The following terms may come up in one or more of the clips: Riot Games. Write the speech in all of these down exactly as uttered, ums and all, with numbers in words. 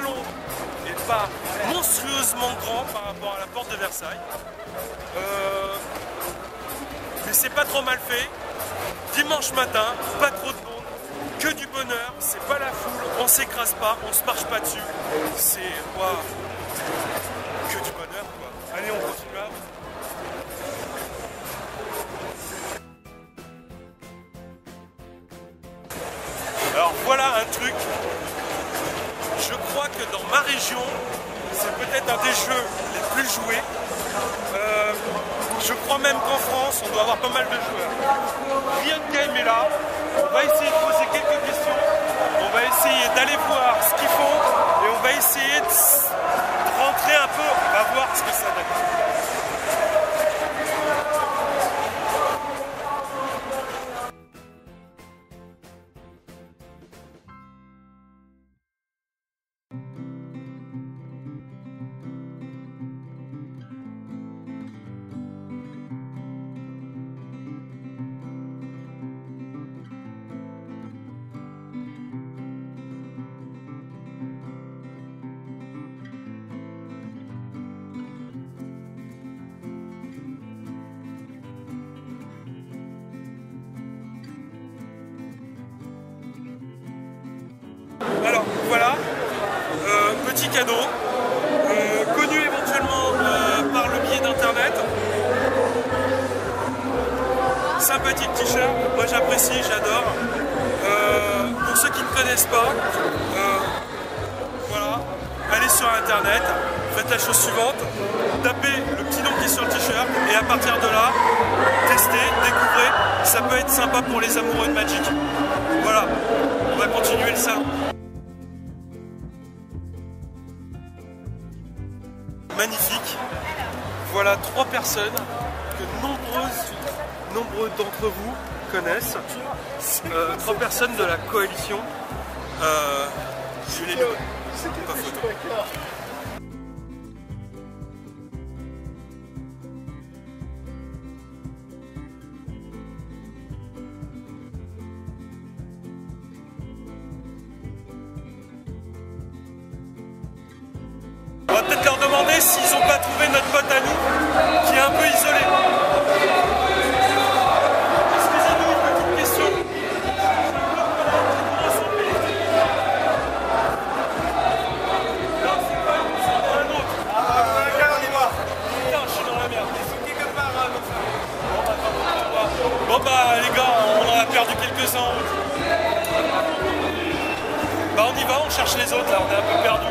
salon n'est pas monstrueusement grand par rapport à la porte de Versailles. Euh, mais c'est pas trop mal fait. Dimanche matin, pas trop de monde, que du bonheur, c'est pas la foule, on s'écrase pas, on se marche pas dessus. C'est waouh, que du bonheur quoi. Allez, on continue là. Alors voilà un truc, je crois que dans ma région, c'est peut-être un des jeux les plus joués. Euh, je crois même qu'en France, on doit avoir pas mal de joueurs. Riot Games est là, on va essayer de poser quelques questions, on va essayer d'aller voir ce qu'ils font et on va essayer de rentrer un peu, on va voir ce que ça donne. Alors voilà, euh, petit cadeau, euh, connu éventuellement euh, par le biais d'internet. Sympathique t-shirt, moi j'apprécie, j'adore. Euh, pour ceux qui ne connaissent pas, euh, voilà, allez sur internet, faites la chose suivante, tapez le petit nom qui est sur le t-shirt et à partir de là, testez, découvrez, ça peut être sympa pour les amoureux de Magic. Voilà, on va continuer le salon. Magnifique. Voilà trois personnes que nombreuses, nombreux d'entre vous connaissent. Euh, trois personnes de la coalition. Euh, je les nomme. C'était pas photo. On va peut-être leur demander s'ils n'ont pas trouvé notre pote à nous, qui est un peu isolé. Excusez-nous, une petite question. Non, c'est pas une, c'est pas un autre. Ah, regarde, on est mort. Putain, je suis dans la merde. Ils sont quelque part, hein, notre frère. Bon, bah, les gars, on en a perdu quelques-uns. Bah, on y va, on cherche les autres, là, on est un peu perdus.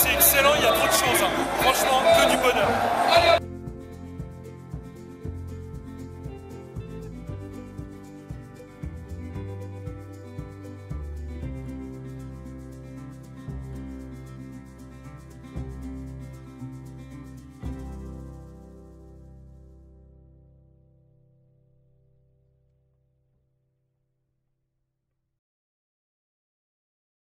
C'est excellent, il y a trop de choses, hein. Franchement, que du bonheur.